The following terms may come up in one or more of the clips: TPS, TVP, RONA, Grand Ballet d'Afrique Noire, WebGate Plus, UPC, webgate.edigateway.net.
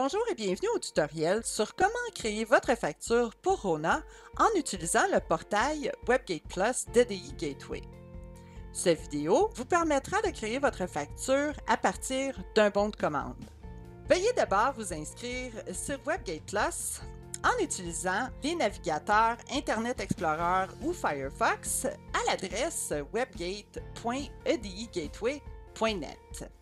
Bonjour et bienvenue au tutoriel sur comment créer votre facture pour RONA en utilisant le portail WebGate Plus d'EDI Gateway. Cette vidéo vous permettra de créer votre facture à partir d'un bon de commande. Veuillez d'abord vous inscrire sur WebGate Plus en utilisant les navigateurs Internet Explorer ou Firefox à l'adresse webgate.edigateway.net.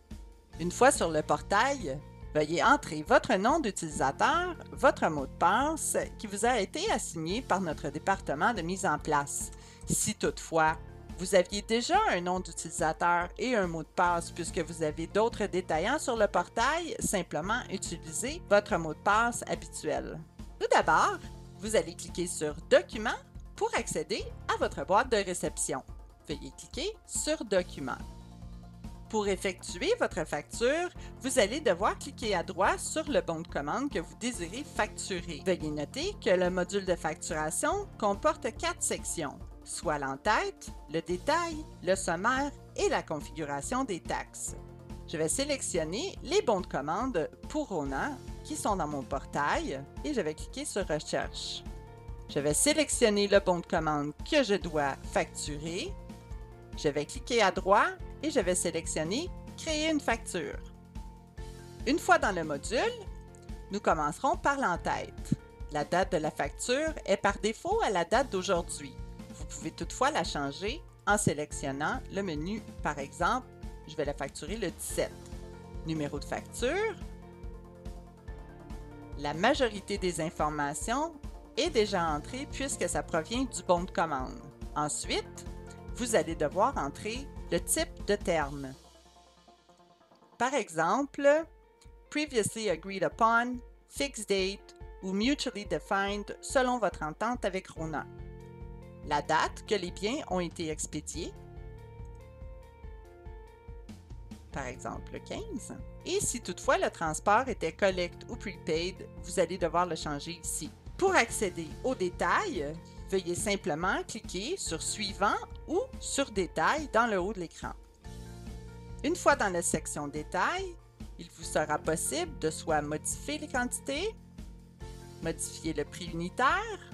Une fois sur le portail, veuillez entrer votre nom d'utilisateur, votre mot de passe qui vous a été assigné par notre département de mise en place. Si toutefois, vous aviez déjà un nom d'utilisateur et un mot de passe puisque vous avez d'autres détaillants sur le portail, simplement utilisez votre mot de passe habituel. Tout d'abord, vous allez cliquer sur « Documents » pour accéder à votre boîte de réception. Veuillez cliquer sur « Documents ». Pour effectuer votre facture, vous allez devoir cliquer à droite sur le bon de commande que vous désirez facturer. Veuillez noter que le module de facturation comporte 4 sections, soit l'entête, le détail, le sommaire et la configuration des taxes. Je vais sélectionner les bons de commande pour RONA qui sont dans mon portail et je vais cliquer sur « Recherche ». Je vais sélectionner le bon de commande que je dois facturer. Je vais cliquer à droite et je vais sélectionner « Créer une facture ». Une fois dans le module, nous commencerons par l'entête. La date de la facture est par défaut à la date d'aujourd'hui. Vous pouvez toutefois la changer en sélectionnant le menu. Par exemple, je vais la facturer le 17. Numéro de facture. La majorité des informations est déjà entrée puisque ça provient du bon de commande. Ensuite, vous allez devoir entrer le type de terme. Par exemple, previously agreed upon, fixed date ou mutually defined selon votre entente avec RONA. La date que les biens ont été expédiés, par exemple le 15. Et si toutefois le transport était collect ou prepaid, vous allez devoir le changer ici. Pour accéder aux détails, veuillez simplement cliquer sur « Suivant » ou sur « Détails » dans le haut de l'écran. Une fois dans la section « Détails », il vous sera possible de soit modifier les quantités, modifier le prix unitaire,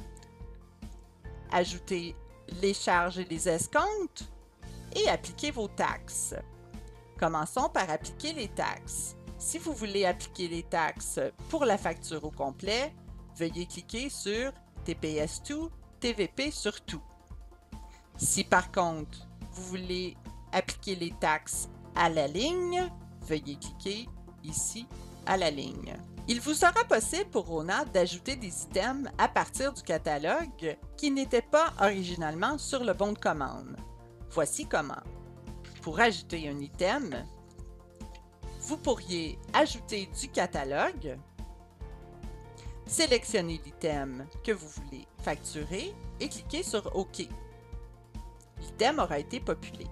ajouter les charges et les escomptes et appliquer vos taxes. Commençons par appliquer les taxes. Si vous voulez appliquer les taxes pour la facture au complet, veuillez cliquer sur « TPS tout » TVP sur tout. Si par contre, vous voulez appliquer les taxes à la ligne, veuillez cliquer ici à la ligne. Il vous sera possible pour RONA d'ajouter des items à partir du catalogue qui n'étaient pas originalement sur le bon de commande. Voici comment. Pour ajouter un item, vous pourriez ajouter du catalogue, sélectionnez l'item que vous voulez facturer et cliquez sur « OK ». L'item aura été populé.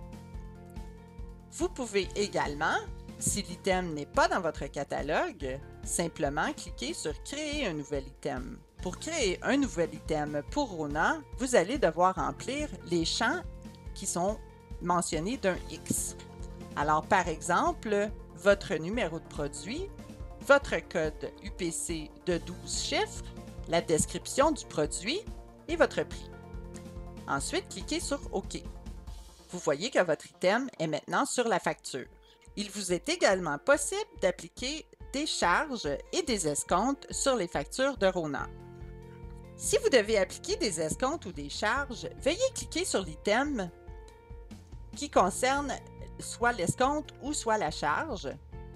Vous pouvez également, si l'item n'est pas dans votre catalogue, simplement cliquer sur « Créer un nouvel item ». Pour créer un nouvel item pour RONA, vous allez devoir remplir les champs qui sont mentionnés d'un X. Alors par exemple, votre numéro de produit, votre code UPC de 12 chiffres, la description du produit et votre prix. Ensuite, cliquez sur « OK ». Vous voyez que votre item est maintenant sur la facture. Il vous est également possible d'appliquer des charges et des escomptes sur les factures de RONA. Si vous devez appliquer des escomptes ou des charges, veuillez cliquer sur l'item qui concerne soit l'escompte ou soit la charge.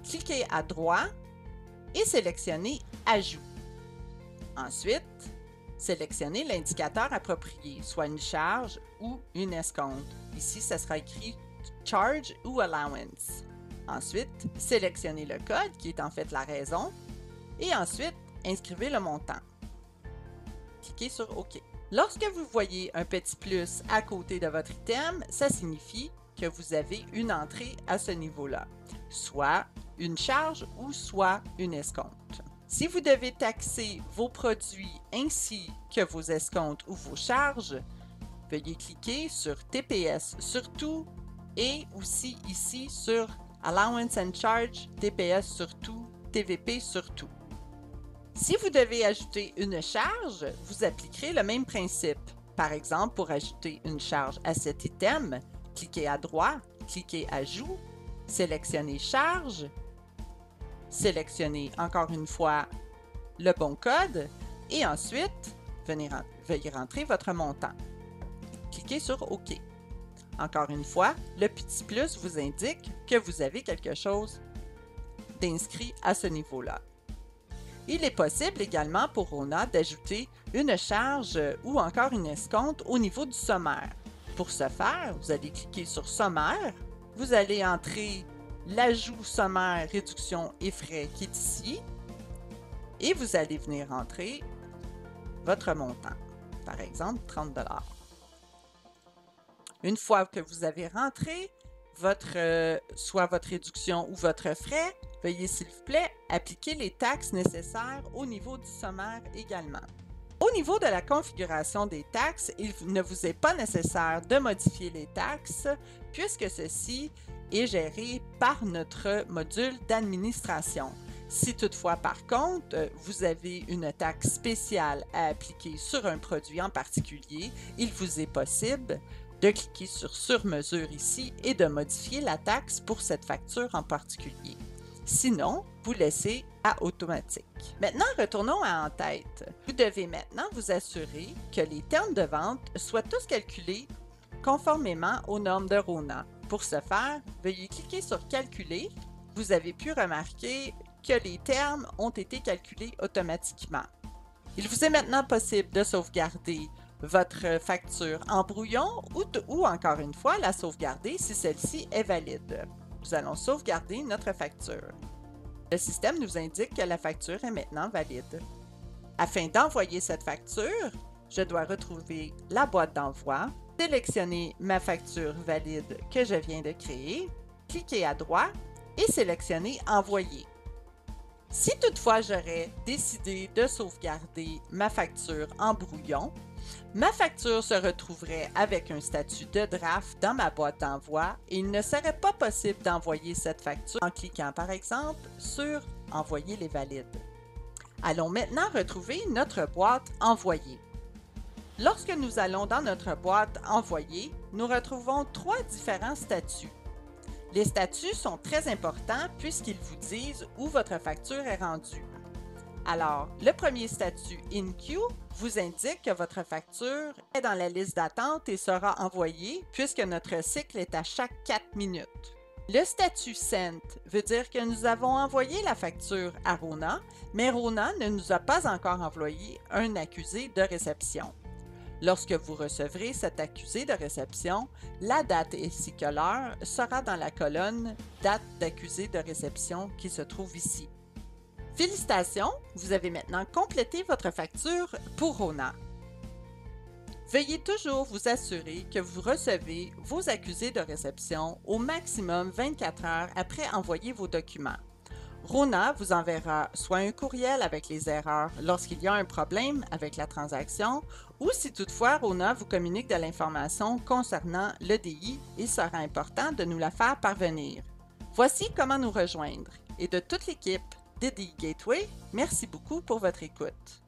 Cliquez à droite et sélectionnez « Ajout ». Ensuite, sélectionnez l'indicateur approprié, soit une charge ou une escompte. Ici, ça sera écrit « Charge » ou « Allowance ». Ensuite, sélectionnez le code, qui est en fait la raison, et ensuite, inscrivez le montant. Cliquez sur « OK ». Lorsque vous voyez un petit plus à côté de votre item, ça signifie que vous avez une entrée à ce niveau-là, soit une charge ou soit une escompte. Si vous devez taxer vos produits ainsi que vos escomptes ou vos charges, veuillez cliquer sur TPS sur tout et aussi ici sur Allowance and Charge, TPS sur tout, TVP sur tout. Si vous devez ajouter une charge, vous appliquerez le même principe. Par exemple, pour ajouter une charge à cet item, cliquez à droite, cliquez « Ajout », sélectionnez « Charge », sélectionnez encore une fois le bon code et ensuite, veuillez rentrer votre montant. Cliquez sur « OK ». Encore une fois, le petit plus vous indique que vous avez quelque chose d'inscrit à ce niveau-là. Il est possible également pour RONA d'ajouter une charge ou encore une escompte au niveau du sommaire. Pour ce faire, vous allez cliquer sur « Sommaire », vous allez entrer l'ajout sommaire, réduction et frais qui est ici et vous allez venir entrer votre montant, par exemple 30 $. Une fois que vous avez rentré soit votre réduction ou votre frais, veuillez s'il vous plaît appliquer les taxes nécessaires au niveau du sommaire également. Au niveau de la configuration des taxes, il ne vous est pas nécessaire de modifier les taxes puisque ceci est géré par notre module d'administration. Si toutefois par contre, vous avez une taxe spéciale à appliquer sur un produit en particulier, il vous est possible de cliquer sur « Sur mesure » ici et de modifier la taxe pour cette facture en particulier. Sinon, vous laissez à automatique. Maintenant, retournons à en tête. Vous devez maintenant vous assurer que les termes de vente soient tous calculés conformément aux normes de RONA. Pour ce faire, veuillez cliquer sur « Calculer ». Vous avez pu remarquer que les termes ont été calculés automatiquement. Il vous est maintenant possible de sauvegarder votre facture en brouillon ou encore une fois la sauvegarder si celle-ci est valide. Nous allons sauvegarder notre facture. Le système nous indique que la facture est maintenant valide. Afin d'envoyer cette facture, je dois retrouver la boîte d'envoi, sélectionner ma facture valide que je viens de créer, cliquer à droite et sélectionner « Envoyer ». Si toutefois j'aurais décidé de sauvegarder ma facture en brouillon, ma facture se retrouverait avec un statut de draft dans ma boîte d'envoi et il ne serait pas possible d'envoyer cette facture en cliquant par exemple sur « Envoyer les valides ». Allons maintenant retrouver notre boîte « Envoyer ». Lorsque nous allons dans notre boîte « Envoyer », nous retrouvons trois différents statuts. Les statuts sont très importants puisqu'ils vous disent où votre facture est rendue. Alors, le premier statut « In Queue » vous indique que votre facture est dans la liste d'attente et sera envoyée puisque notre cycle est à chaque 4 minutes. Le statut « Sent » veut dire que nous avons envoyé la facture à RONA, mais RONA ne nous a pas encore envoyé un accusé de réception. Lorsque vous recevrez cet accusé de réception, la date ainsi que l'heure sera dans la colonne « Date d'accusé de réception » qui se trouve ici. Félicitations, vous avez maintenant complété votre facture pour RONA. Veuillez toujours vous assurer que vous recevez vos accusés de réception au maximum 24 heures après envoyer vos documents. RONA vous enverra soit un courriel avec les erreurs lorsqu'il y a un problème avec la transaction ou si toutefois RONA vous communique de l'information concernant le DI, il sera important de nous la faire parvenir. Voici comment nous rejoindre et de toute l'équipe d'Edigateway, merci beaucoup pour votre écoute.